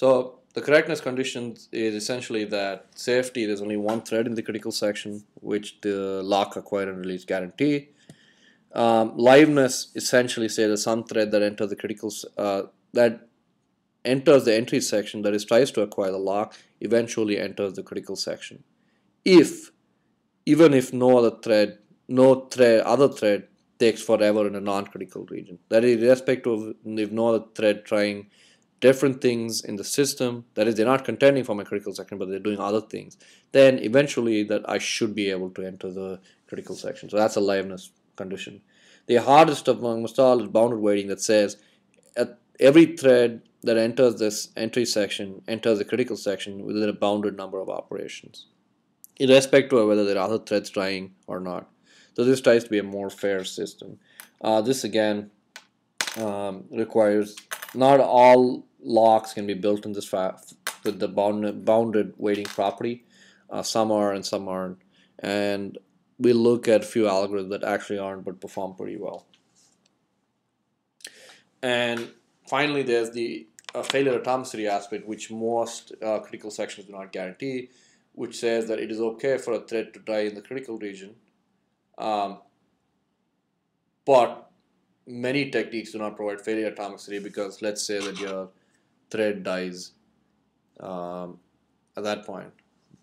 So the correctness condition is essentially that safety, there's only one thread in the critical section, which the lock acquire and release guarantee. Liveness essentially says that some thread that enters the critical that enters the entry section, that is tries to acquire the lock, eventually enters the critical section. Even if no other thread takes forever in a non-critical region. That is irrespective of if no other thread trying different things in the system, that is they're not contending for my critical section but they're doing other things, then eventually that I should be able to enter the critical section. So that's a liveness condition. The hardest amongst all is bounded waiting, that says every thread that enters this entry section enters the critical section within a bounded number of operations, irrespective of whether there are other threads trying or not. So this tries to be a more fair system. This again requires not all locks can be built in this with the bounded weighting property. Some are and some aren't. And we look at a few algorithms that actually aren't but perform pretty well. And finally, there's the failure atomicity aspect, which most critical sections do not guarantee, which says that it is okay for a thread to die in the critical region, but many techniques do not provide failure atomicity, because let's say that your thread dies at that point,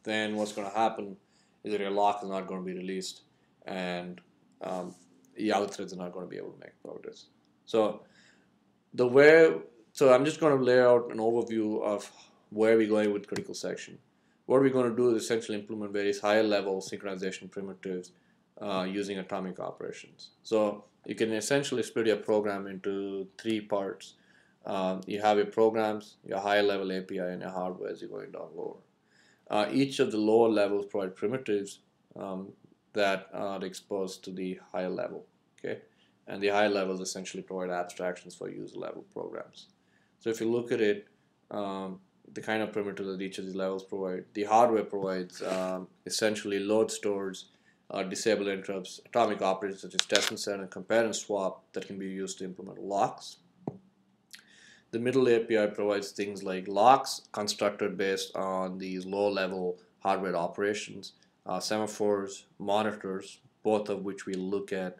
then what's going to happen is that your lock is not going to be released and the other threads are not going to be able to make progress. So I'm just going to lay out an overview of where we're going with critical section. What we're going to do is essentially implement various higher level synchronization primitives using atomic operations. So you can essentially split your program into three parts. You have your programs, your higher level API, and your hardware as you're going down lower. Each of the lower levels provide primitives that are exposed to the higher level. Okay? And the higher levels essentially provide abstractions for user level programs. So if you look at it, the kind of primitives that each of these levels provide. The hardware provides essentially load stores, disable interrupts, atomic operators such as test and set and compare and swap that can be used to implement locks. The middle API provides things like locks constructed based on these low-level hardware operations, semaphores, monitors, both of which we look at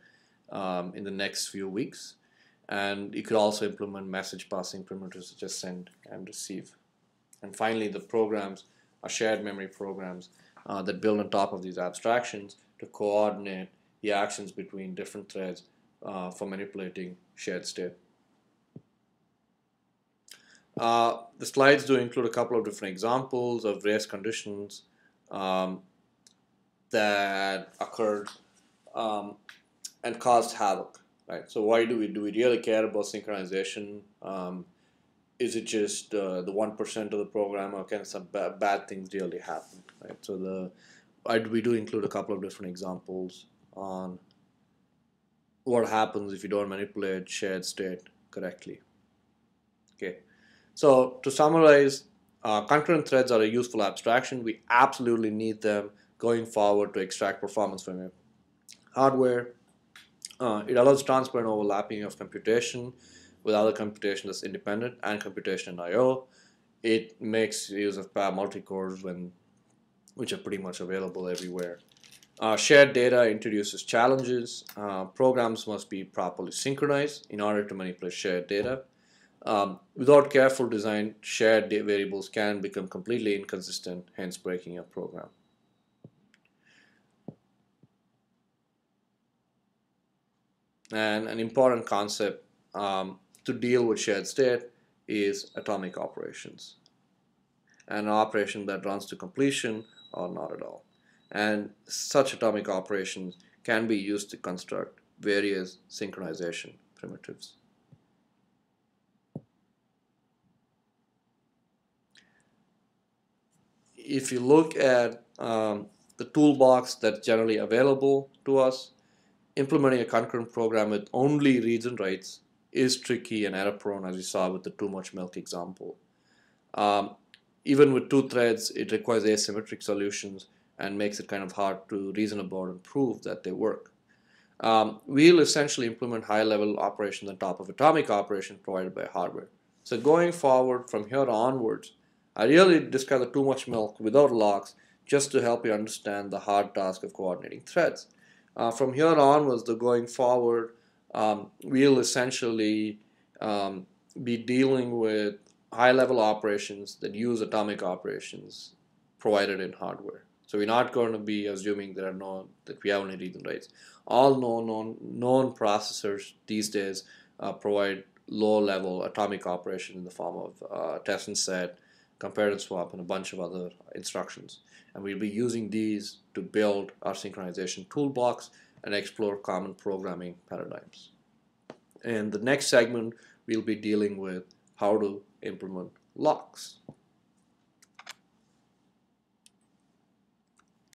in the next few weeks. And you could also implement message passing primitives such as send and receive. And finally, the programs are shared memory programs that build on top of these abstractions to coordinate the actions between different threads for manipulating shared state. The slides do include a couple of different examples of various conditions that occurred and caused havoc. Right? So why do we really care about synchronization? Is it just the 1% of the program, or can some bad things really happen? Right? So we do include a couple of different examples on what happens if you don't manipulate shared state correctly. Okay. So to summarize, concurrent threads are a useful abstraction. We absolutely need them going forward to extract performance from your hardware. It allows transparent overlapping of computation with other computation that's independent and computation in I/O. It makes use of PAM multicores, which are pretty much available everywhere. Shared data introduces challenges. Programs must be properly synchronized in order to manipulate shared data. Without careful design, shared variables can become completely inconsistent, hence breaking your program. And an important concept to deal with shared state is atomic operations, an operation that runs to completion or not at all. And such atomic operations can be used to construct various synchronization primitives. If you look at the toolbox that's generally available to us, implementing a concurrent program with only reads and writes is tricky and error prone, as we saw with the too much milk example. Even with two threads, it requires asymmetric solutions and makes it kind of hard to reason about and prove that they work. We'll essentially implement high level operations on top of atomic operations provided by hardware. So going forward from here onwards, I really discovered too much milk without logs just to help you understand the hard task of coordinating threads. From here onwards, the going forward, we'll essentially be dealing with high-level operations that use atomic operations provided in hardware. So we're not going to be assuming there are that we have any read and writes. All known processors these days provide low-level atomic operation in the form of test and set, compare and swap, and a bunch of other instructions. And we'll be using these to build our synchronization toolbox and explore common programming paradigms. In the next segment, we'll be dealing with how to implement locks.